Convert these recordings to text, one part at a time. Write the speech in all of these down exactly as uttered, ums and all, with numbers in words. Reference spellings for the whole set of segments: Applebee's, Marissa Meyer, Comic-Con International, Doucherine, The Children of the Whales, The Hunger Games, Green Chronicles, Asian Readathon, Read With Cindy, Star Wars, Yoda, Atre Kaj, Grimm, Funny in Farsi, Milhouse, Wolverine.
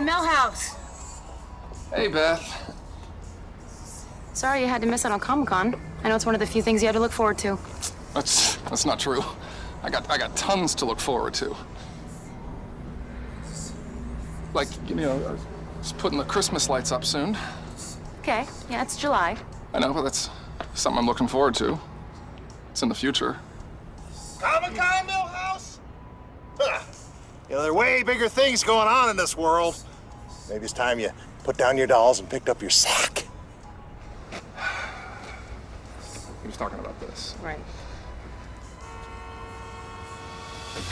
Hey, Melhouse. Hey, Beth. Sorry you had to miss out on Comic-Con. I know it's one of the few things you had to look forward to. That's that's not true. I got I got tons to look forward to. Like, you know, it's putting the Christmas lights up soon. Okay. Yeah, it's July. I know, but that's something I'm looking forward to. It's in the future. Comic-Con, Millhouse? Huh. You know, there are way bigger things going on in this world. Maybe it's time you put down your dolls and picked up your sack. He was talking about this. Right. It's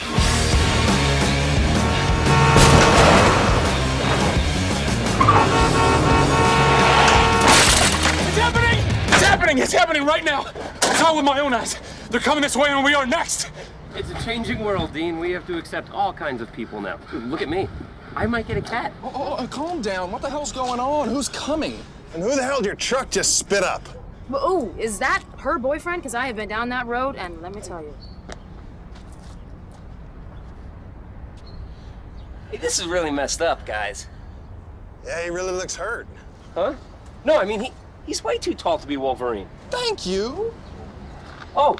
happening! It's happening! It's happening right now! I saw it with my own eyes. They're coming this way and we are next! It's a changing world, Dean. We have to accept all kinds of people now. Look at me. I might get a cat. Oh, oh, uh, calm down. What the hell's going on? Who's coming? And who the hell did your truck just spit up? Well, oh, is that her boyfriend? Because I have been down that road, and let me tell you. Hey, this is really messed up, guys. Yeah, he really looks hurt. Huh? No, I mean, he he's way too tall to be Wolverine. Thank you. Oh.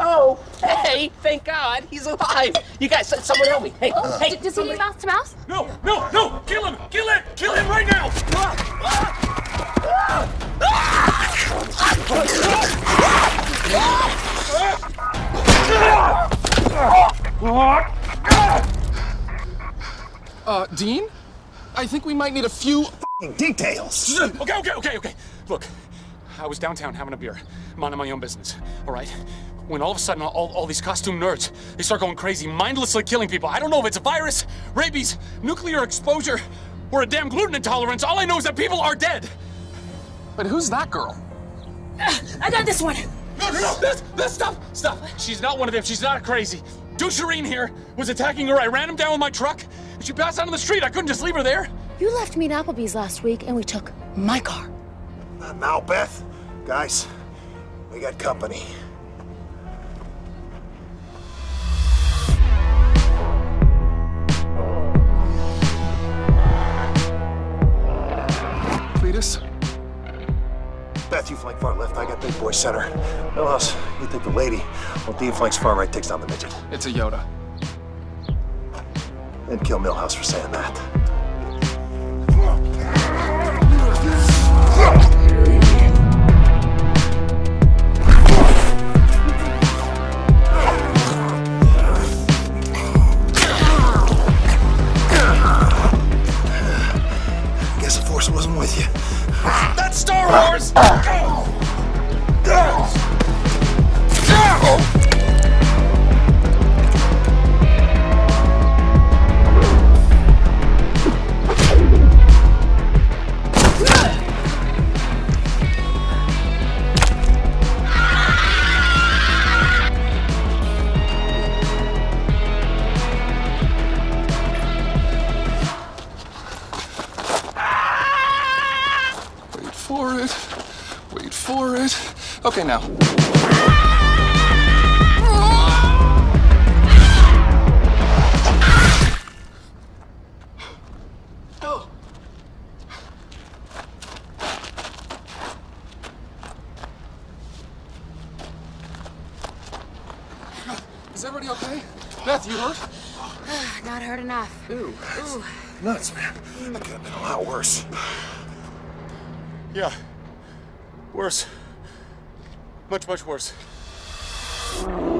Oh, hey, thank God, he's alive. You guys, someone help me. Hey, oh, hey. Does he need mouth to mouth? No, no, no, kill him, kill him, kill him right now. Uh, Dean, I think we might need a few f***ing details. Okay, okay, okay, okay, look. I was downtown having a beer, minding my own business, all right? When all of a sudden, all, all these costume nerds, they start going crazy, mindlessly killing people. I don't know if it's a virus, rabies, nuclear exposure, or a damn gluten intolerance. All I know is that people are dead. But who's that girl? Uh, I got this one. No, no, no, this, this, stop, stop. She's not one of them, she's not crazy. Doucherine here was attacking her. I ran him down with my truck, and she passed out on the street. I couldn't just leave her there. You left me at Applebee's last week, and we took my car. Not now, Beth. Guys, we got company. Cletus? Beth, you flank far left. I got big boy center. Milhouse, you take the lady. Well, Dean flanks far right, takes down the midget. It's a Yoda. And kill Milhouse for saying that. Wasn't with you. That's Star Wars! Okay, now. Oh. Is everybody okay? Beth, you hurt? Not hurt enough. Ooh. Ooh. Nuts, man. That could have been a lot worse. Yeah. Worse. Much, much worse.